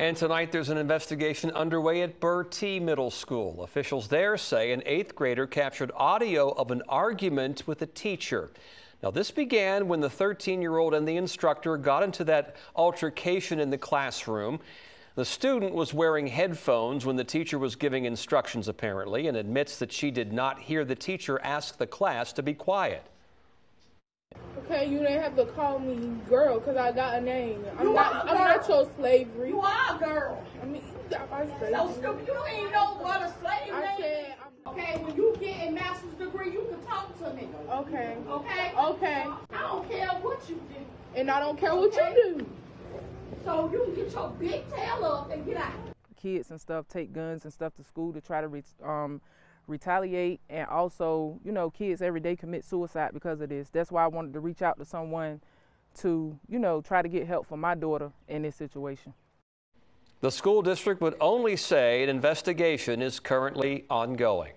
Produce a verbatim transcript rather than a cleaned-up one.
And tonight there's an investigation underway at Bertie Middle School. Officials there say an eighth grader captured audio of an argument with a teacher. Now this began when the thirteen-year-old and the instructor got into that altercation in the classroom. The student was wearing headphones when the teacher was giving instructions apparently, and admits that she did not hear the teacher ask the class to be quiet. Okay, you didn't have to call me girl because I got a name. I'm you not I'm not your slavery. You are a girl. I mean, you got my slavery. So stupid. You don't even know what a slave I name said, is. Okay, when you get a master's degree, you can talk to me. Okay. Okay? Okay. I don't care what you do. And I don't care okay. what you do. So you can get your big tail up and get out. Kids and stuff take guns and stuff to school to try to reach um retaliate, and also, you know, kids every day commit suicide because of this. That's why I wanted to reach out to someone to, you know, try to get help for my daughter in this situation. The school district would only say an investigation is currently ongoing.